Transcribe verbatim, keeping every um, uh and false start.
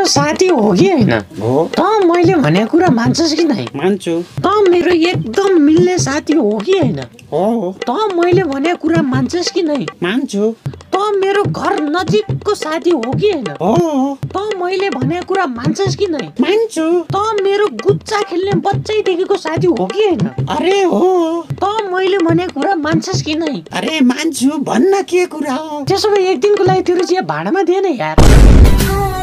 मेरो साथी हो कि होइन? हो। त मैले भने कुरा मान्छस् कि नै? मान्छु। त मेरो एकदम मिल्ने साथी हो कि होइन? हो। त मैले भने कुरा मान्छस् कि नै? मान्छु। त मेरो घर नजिकको साथी हो कि होइन? हो। त मैले भने कुरा मान्छस् कि नै? मान्छु। त मेरो गुच्चा खेल्ने बच्चैदेखिको साथी हो कि होइन? अरे हो। त मैले भने कुरा मान्छस् कि नै? अरे मान्छु। भन्न के कुरा हो? त्यसो भए एक दिनको लागि तिम्रो चाहिँ भाडामा दिएन यार।